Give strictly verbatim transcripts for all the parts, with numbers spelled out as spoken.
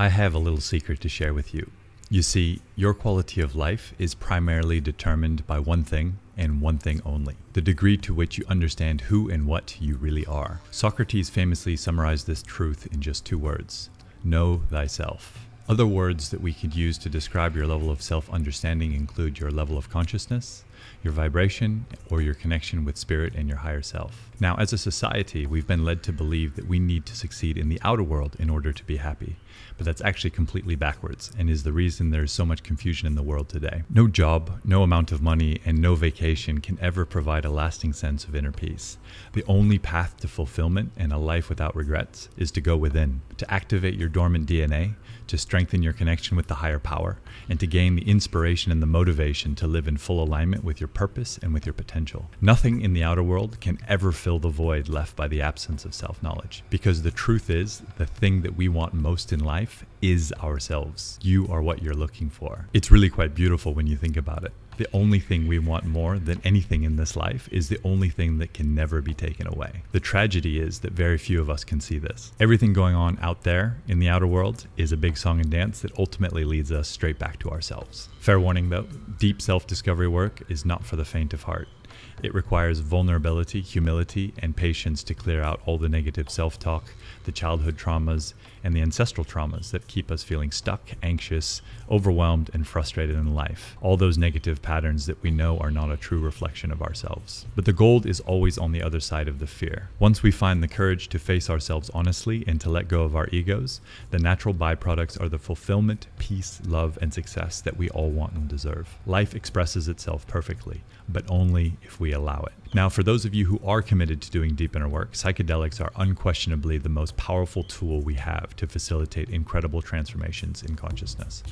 I have a little secret to share with you. You see, your quality of life is primarily determined by one thing, and one thing only, the degree to which you understand who and what you really are. Socrates famously summarized this truth in just two words: know thyself. Other words that we could use to describe your level of self-understanding include your level of consciousness, your vibration, or your connection with spirit and your higher self. Now, as a society, we've been led to believe that we need to succeed in the outer world in order to be happy, but that's actually completely backwards and is the reason there's so much confusion in the world today. No job, no amount of money, and no vacation can ever provide a lasting sense of inner peace. The only path to fulfillment and a life without regrets is to go within, to activate your dormant D N A, to strengthen your connection with the higher power, and to gain the inspiration and the motivation to live in full alignment with your purpose and with your potential. Nothing in the outer world can ever fill the void left by the absence of self-knowledge, because the truth is, the thing that we want most in life is ourselves. You are what you're looking for. It's really quite beautiful when you think about it. The only thing we want more than anything in this life is the only thing that can never be taken away. The tragedy is that very few of us can see this. Everything going on out there in the outer world is a big song and dance that ultimately leads us straight back to ourselves. Fair warning though, deep self-discovery work is not for the faint of heart. It requires vulnerability, humility, and patience to clear out all the negative self-talk, the childhood traumas, and the ancestral traumas that keep us feeling stuck, anxious, overwhelmed, and frustrated in life. All those negative patterns that we know are not a true reflection of ourselves. But the gold is always on the other side of the fear. Once we find the courage to face ourselves honestly and to let go of our egos, the natural byproducts are the fulfillment, peace, love, and success that we all want and deserve. Life expresses itself perfectly, but only if we allow it. Now, for those of you who are committed to doing deep inner work, psychedelics are unquestionably the most powerful tool we have to facilitate incredible transformations in consciousness.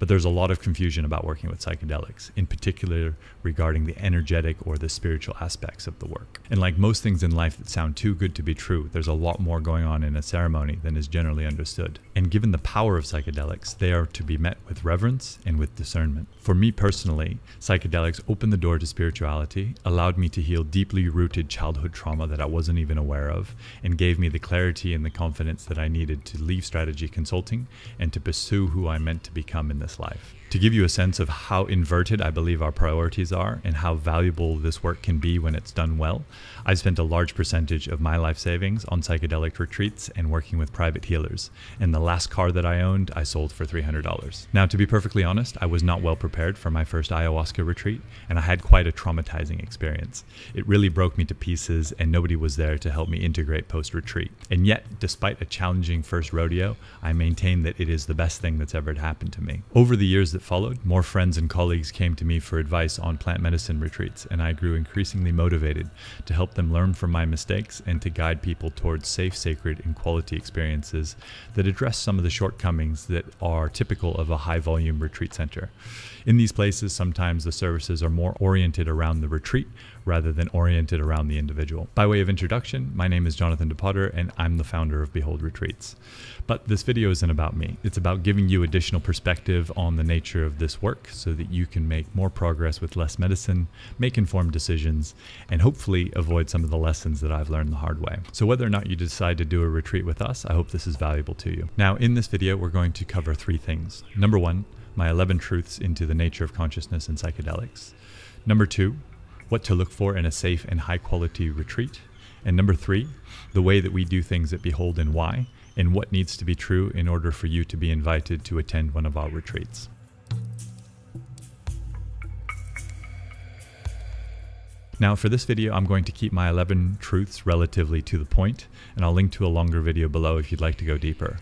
But there's a lot of confusion about working with psychedelics, in particular regarding the energetic or the spiritual aspects of the work. And like most things in life that sound too good to be true, there's a lot more going on in a ceremony than is generally understood. And given the power of psychedelics, they are to be met with reverence and with discernment. For me personally, psychedelics opened the door to spirituality, allowed me to heal deeply rooted childhood trauma that I wasn't even aware of, and gave me the clarity and the confidence that I needed to leave strategy consulting and to pursue who I meant to become in this life. To give you a sense of how inverted I believe our priorities are and how valuable this work can be when it's done well, I spent a large percentage of my life savings on psychedelic retreats and working with private healers, and the last car that I owned I sold for three hundred dollars. Now, to be perfectly honest, I was not well prepared for my first ayahuasca retreat, and I had quite a traumatizing experience. It really broke me to pieces, and nobody was there to help me integrate post-retreat. And yet, despite a challenging first rodeo, I maintain that it is the best thing that's ever happened to me. Over the years that followed, more friends and colleagues came to me for advice on plant medicine retreats, and I grew increasingly motivated to help them learn from my mistakes and to guide people towards safe, sacred, and quality experiences that address some of the shortcomings that are typical of a high-volume retreat center. In these places, sometimes the services are more oriented around the retreat rather than oriented around the individual. By way of introduction, my name is Jonathan De Potter, and I'm the founder of Behold Retreats. But this video isn't about me. It's about giving you additional perspective on the nature of this work so that you can make more progress with less medicine, make informed decisions, and hopefully avoid some of the lessons that I've learned the hard way. So whether or not you decide to do a retreat with us, I hope this is valuable to you. Now, in this video, we're going to cover three things. Number one, my eleven truths into the nature of consciousness and psychedelics. Number two, what to look for in a safe and high quality retreat. And number three, the way that we do things at Behold and why, and what needs to be true in order for you to be invited to attend one of our retreats. Now, for this video, I'm going to keep my eleven truths relatively to the point, and I'll link to a longer video below if you'd like to go deeper.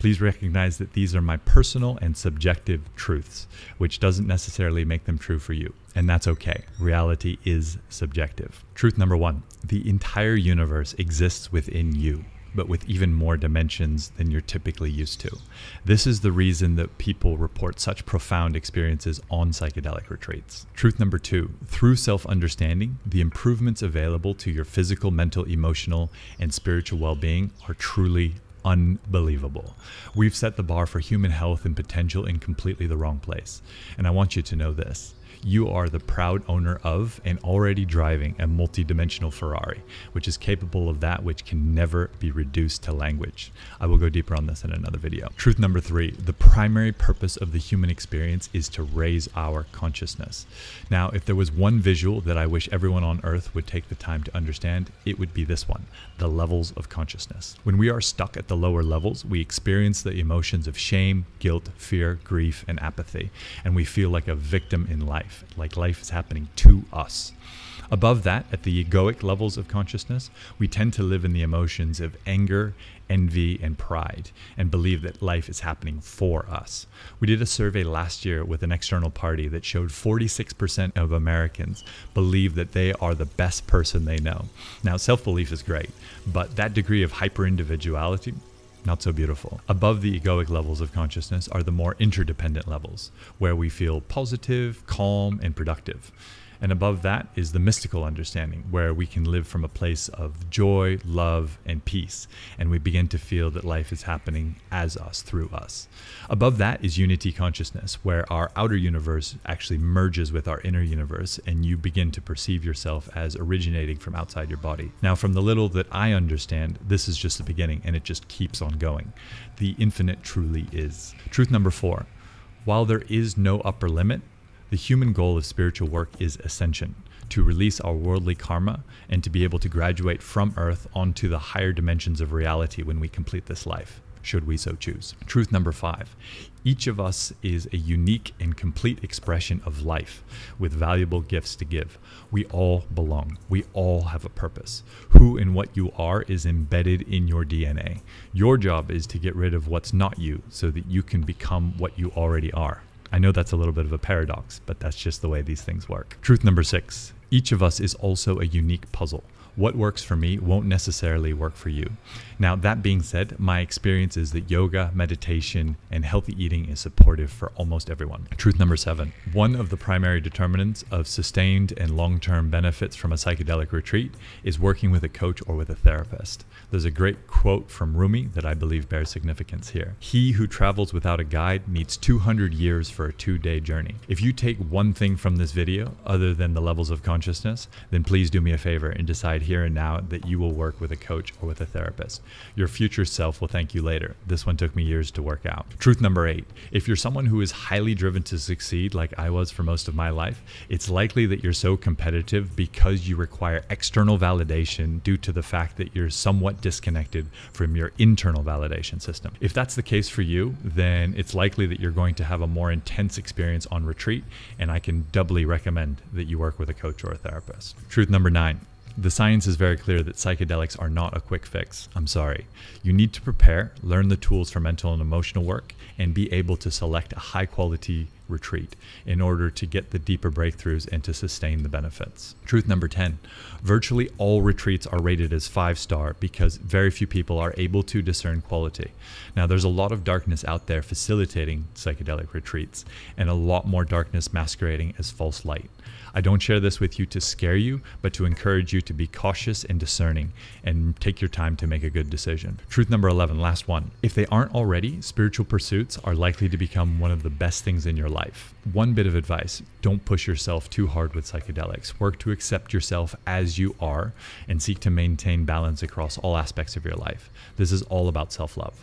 Please recognize that these are my personal and subjective truths, which doesn't necessarily make them true for you. And that's okay. Reality is subjective. Truth number one, the entire universe exists within you, but with even more dimensions than you're typically used to. This is the reason that people report such profound experiences on psychedelic retreats. Truth number two, through self-understanding, the improvements available to your physical, mental, emotional, and spiritual well-being are truly unbelievable. We've set the bar for human health and potential in completely the wrong place. And I want you to know this. you are the proud owner of and already driving a multi-dimensional Ferrari, which is capable of that which can never be reduced to language. I will go deeper on this in another video. Truth number three, the primary purpose of the human experience is to raise our consciousness. Now, if there was one visual that I wish everyone on earth would take the time to understand, it would be this one, the levels of consciousness. When we are stuck at the lower levels, we experience the emotions of shame, guilt, fear, grief, and apathy, and we feel like a victim in life, like life is happening to us. Above that, at the egoic levels of consciousness, we tend to live in the emotions of anger, envy, and pride, and believe that life is happening for us. We did a survey last year with an external party that showed forty-six percent of Americans believe that they are the best person they know. Now, self-belief is great, but that degree of hyper-individuality, not so beautiful. Above the egoic levels of consciousness are the more interdependent levels, where we feel positive, calm, and productive. And above that is the mystical understanding, where we can live from a place of joy, love, and peace, and we begin to feel that life is happening as us, through us. Above that is unity consciousness, where our outer universe actually merges with our inner universe, and you begin to perceive yourself as originating from outside your body. Now, from the little that I understand, this is just the beginning, and it just keeps on going. The infinite truly is. Truth number four, while there is no upper limit, the human goal of spiritual work is ascension, to release our worldly karma and to be able to graduate from earth onto the higher dimensions of reality when we complete this life, should we so choose. Truth number five, each of us is a unique and complete expression of life with valuable gifts to give. We all belong. We all have a purpose. Who and what you are is embedded in your D N A. Your job is to get rid of what's not you so that you can become what you already are. I know that's a little bit of a paradox, but that's just the way these things work. Truth number six, each of us is also a unique puzzle. What works for me won't necessarily work for you. Now, that being said, my experience is that yoga, meditation, and healthy eating is supportive for almost everyone. Truth number seven, one of the primary determinants of sustained and long-term benefits from a psychedelic retreat is working with a coach or with a therapist. There's a great quote from Rumi that I believe bears significance here. He who travels without a guide needs two hundred years for a two-day journey. If you take one thing from this video, other than the levels of consciousness, then please do me a favor and decide here and now that you will work with a coach or with a therapist. Your future self will thank you later. This one took me years to work out. Truth number eight, if you're someone who is highly driven to succeed like I was for most of my life, it's likely that you're so competitive because you require external validation due to the fact that you're somewhat disconnected from your internal validation system. If that's the case for you, then it's likely that you're going to have a more intense experience on retreat, and I can doubly recommend that you work with a coach or a therapist. Truth number nine, the science is very clear that psychedelics are not a quick fix. I'm sorry. You need to prepare, learn the tools for mental and emotional work, and be able to select a high quality retreat in order to get the deeper breakthroughs and to sustain the benefits. Truth number ten, virtually all retreats are rated as five star because very few people are able to discern quality. Now, there's a lot of darkness out there facilitating psychedelic retreats and a lot more darkness masquerading as false light. I don't share this with you to scare you, but to encourage you to be cautious and discerning and take your time to make a good decision. Truth number eleven, last one. If they aren't already, spiritual pursuits are likely to become one of the best things in your life. life. One bit of advice, don't push yourself too hard with psychedelics. Work to accept yourself as you are and seek to maintain balance across all aspects of your life. This is all about self-love.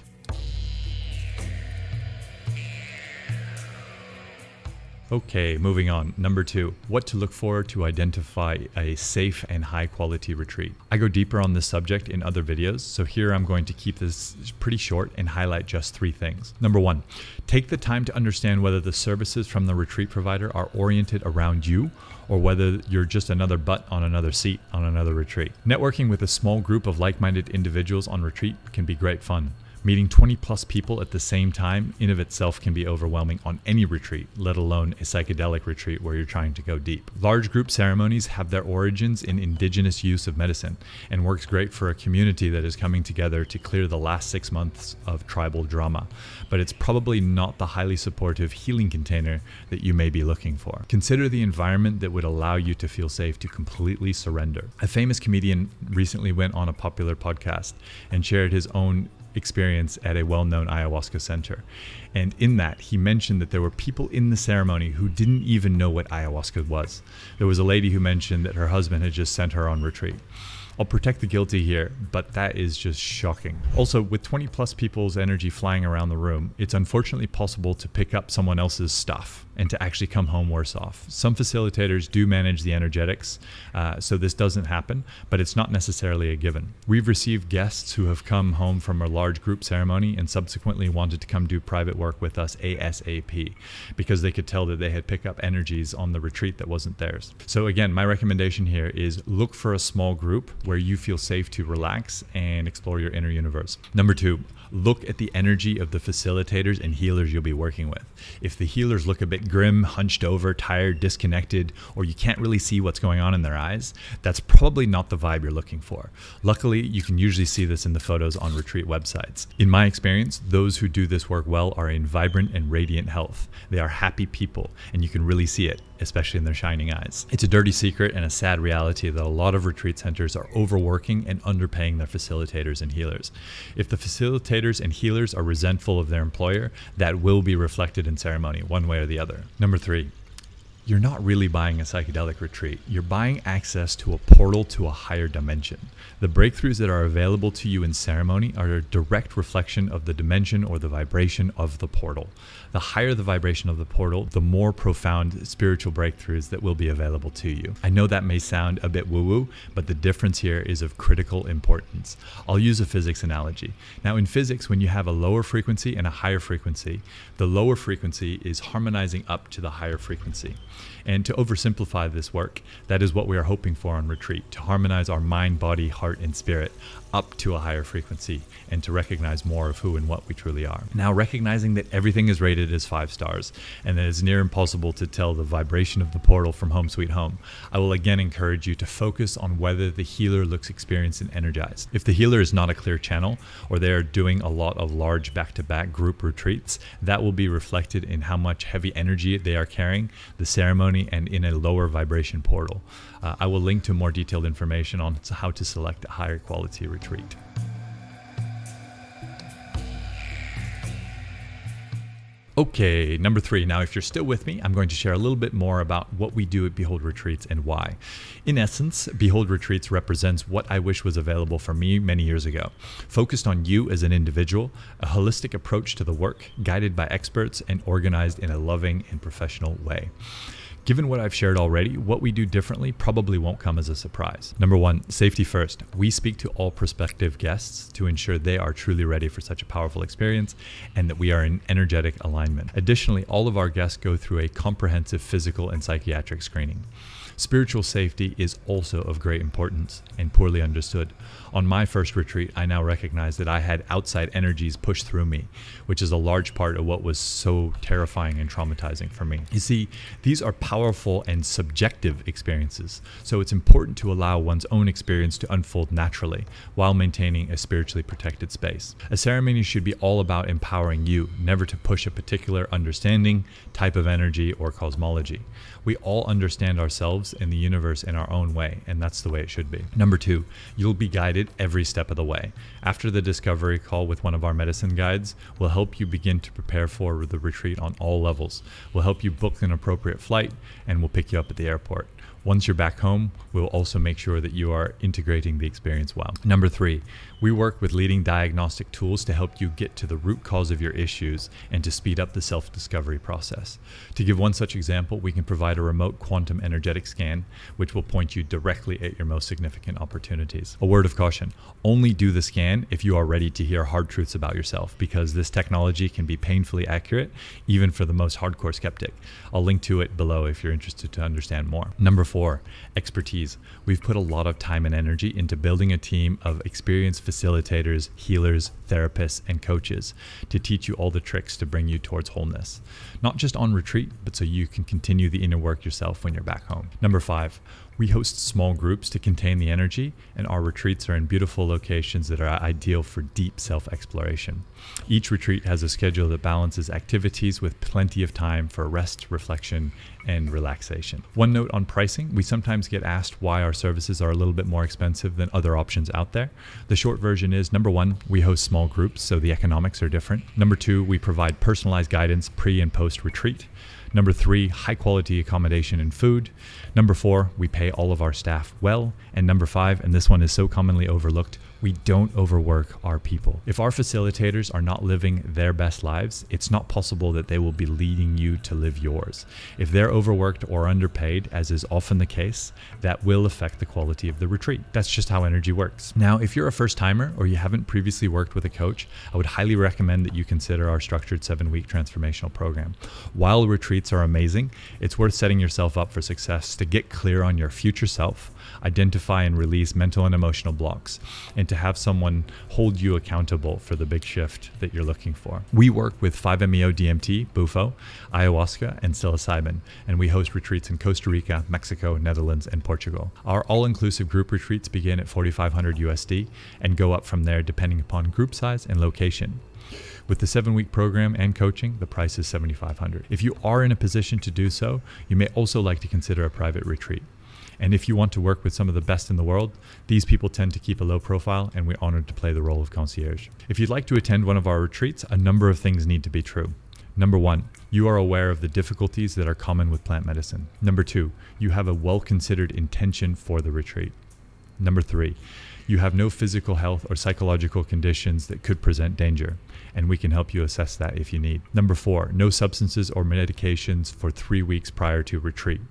Okay, moving on. Number two, what to look for to identify a safe and high quality retreat. I go deeper on this subject in other videos, so here I'm going to keep this pretty short and highlight just three things. Number one, take the time to understand whether the services from the retreat provider are oriented around you or whether you're just another butt on another seat on another retreat. Networking with a small group of like-minded individuals on retreat can be great fun. Meeting twenty plus people at the same time in of itself can be overwhelming on any retreat, let alone a psychedelic retreat where you're trying to go deep. Large group ceremonies have their origins in indigenous use of medicine and works great for a community that is coming together to clear the last six months of tribal drama, but it's probably not the highly supportive healing container that you may be looking for. Consider the environment that would allow you to feel safe to completely surrender. A famous comedian recently went on a popular podcast and shared his own experience at a well-known ayahuasca center. And in that, he mentioned that there were people in the ceremony who didn't even know what ayahuasca was. There was a lady who mentioned that her husband had just sent her on retreat. I'll protect the guilty here, but that is just shocking. Also, with twenty plus people's energy flying around the room, it's unfortunately possible to pick up someone else's stuff and to actually come home worse off. Some facilitators do manage the energetics, uh, so this doesn't happen, but it's not necessarily a given. We've received guests who have come home from a large group ceremony and subsequently wanted to come do private work with us ASAP because they could tell that they had picked up energies on the retreat that wasn't theirs. So again, my recommendation here is look for a small group where you feel safe to relax and explore your inner universe. Number two, look at the energy of the facilitators and healers you'll be working with. If the healers look a bit grim, hunched over, tired, disconnected, or you can't really see what's going on in their eyes, that's probably not the vibe you're looking for. Luckily, you can usually see this in the photos on retreat websites. In my experience, those who do this work well are in vibrant and radiant health. They are happy people, and you can really see it, especially in their shining eyes. It's a dirty secret and a sad reality that a lot of retreat centers are overworking and underpaying their facilitators and healers. If the facilitators and healers are resentful of their employer, that will be reflected in ceremony one way or the other. Number three, you're not really buying a psychedelic retreat. You're buying access to a portal to a higher dimension. The breakthroughs that are available to you in ceremony are a direct reflection of the dimension or the vibration of the portal. The higher the vibration of the portal, the more profound spiritual breakthroughs that will be available to you. I know that may sound a bit woo-woo, but the difference here is of critical importance. I'll use a physics analogy. Now in physics, when you have a lower frequency and a higher frequency, the lower frequency is harmonizing up to the higher frequency. And to oversimplify this work, that is what we are hoping for on retreat, to harmonize our mind, body, heart, and spirit up to a higher frequency and to recognize more of who and what we truly are. Now, recognizing that everything is rated as five stars and that it is near impossible to tell the vibration of the portal from home sweet home, I will again encourage you to focus on whether the healer looks experienced and energized. If the healer is not a clear channel or they are doing a lot of large back-to-back group retreats, that will be reflected in how much heavy energy they are carrying, the ceremony, and in a lower vibration portal. Uh, I will link to more detailed information on how to select a higher quality retreat. Retreat. Okay, number three. Now, if you're still with me, I'm going to share a little bit more about what we do at Behold Retreats and why. In essence, Behold Retreats represents what I wish was available for me many years ago. Focused on you as an individual, a holistic approach to the work, guided by experts and organized in a loving and professional way. Given what I've shared already, what we do differently probably won't come as a surprise. Number one, safety first. We speak to all prospective guests to ensure they are truly ready for such a powerful experience and that we are in energetic alignment. Additionally, all of our guests go through a comprehensive physical and psychiatric screening. Spiritual safety is also of great importance and poorly understood. On my first retreat, I now recognize that I had outside energies push through me, which is a large part of what was so terrifying and traumatizing for me. You see, these are powerful and subjective experiences, so it's important to allow one's own experience to unfold naturally while maintaining a spiritually protected space. A ceremony should be all about empowering you, never to push a particular understanding, type of energy, or cosmology. We all understand ourselves and the universe in our own way, and that's the way it should be. Number two, you'll be guided every step of the way. After the discovery call with one of our medicine guides, we'll help you begin to prepare for the retreat on all levels. We'll help you book an appropriate flight, and we'll pick you up at the airport. Once you're back home, we'll also make sure that you are integrating the experience well. Number three, we work with leading diagnostic tools to help you get to the root cause of your issues and to speed up the self-discovery process. To give one such example, we can provide a remote quantum energetic scan, which will point you directly at your most significant opportunities. A word of caution, only do the scan if you are ready to hear hard truths about yourself, because this technology can be painfully accurate, even for the most hardcore skeptic. I'll link to it below if you're interested to understand more. Number four, Four, expertise. We've put a lot of time and energy into building a team of experienced facilitators, healers, therapists, and coaches to teach you all the tricks to bring you towards wholeness. Not just on retreat, but so you can continue the inner work yourself when you're back home. Number five, We host small groups to contain the energy, and our retreats are in beautiful locations that are ideal for deep self-exploration. Each retreat has a schedule that balances activities with plenty of time for rest, reflection, and relaxation. One note on pricing, we sometimes get asked why our services are a little bit more expensive than other options out there. The short version is, number one, we host small groups, so the economics are different. Number two, we provide personalized guidance pre and post retreat. Number three, high quality accommodation and food. Number four, we pay all of our staff well. And number five, and this one is so commonly overlooked, we don't overwork our people. If our facilitators are not living their best lives, it's not possible that they will be leading you to live yours. If they're overworked or underpaid, as is often the case, that will affect the quality of the retreat. That's just how energy works. Now, if you're a first timer or you haven't previously worked with a coach, I would highly recommend that you consider our structured seven week transformational program. While retreats are amazing, it's worth setting yourself up for success to get clear on your future self, identify and release mental and emotional blocks, and to have someone hold you accountable for the big shift that you're looking for. We work with five M E O D M T, bufo, ayahuasca, and psilocybin, and we host retreats in Costa Rica, Mexico, Netherlands, and Portugal. Our all-inclusive group retreats begin at forty-five hundred U S D and go up from there depending upon group size and location. With the seven-week program and coaching, the price is seventy-five hundred dollars. If you are in a position to do so, you may also like to consider a private retreat. And if you want to work with some of the best in the world, these people tend to keep a low profile, and we're honored to play the role of concierge. If you'd like to attend one of our retreats, a number of things need to be true. Number one, you are aware of the difficulties that are common with plant medicine. Number two, you have a well-considered intention for the retreat. Number three, you have no physical health or psychological conditions that could present danger, and we can help you assess that if you need. Number four, no substances or medications for three weeks prior to retreat.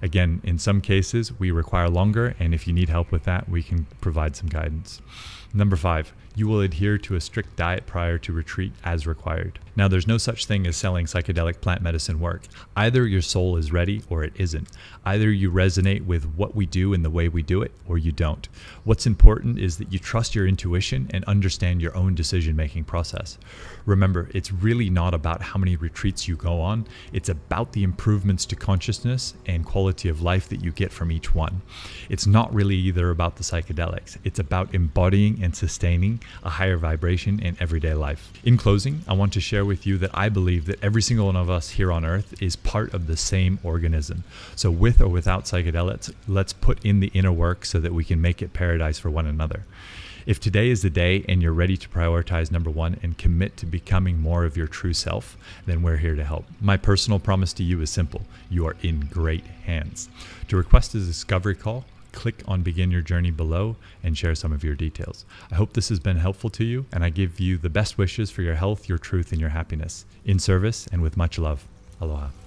Again, in some cases, we require longer, and if you need help with that, we can provide some guidance. Number five, you will adhere to a strict diet prior to retreat as required. Now, there's no such thing as selling psychedelic plant medicine work. Either your soul is ready or it isn't. Either you resonate with what we do and the way we do it, or you don't. What's important is that you trust your intuition and understand your own decision-making process. Remember, it's really not about how many retreats you go on. It's about the improvements to consciousness and quality of life that you get from each one. It's not really either about the psychedelics. It's about embodying and sustaining a higher vibration in everyday life. In closing, I want to share with you that I believe that every single one of us here on Earth is part of the same organism. So with or without psychedelics, let's put in the inner work so that we can make it paradise for one another. If today is the day and you're ready to prioritize number one and commit to becoming more of your true self, then we're here to help. My personal promise to you is simple. You are in great hands. To request a discovery call, click on Begin Your Journey below and share some of your details. I hope this has been helpful to you, and I give you the best wishes for your health, your truth, and your happiness. In service and with much love. Aloha.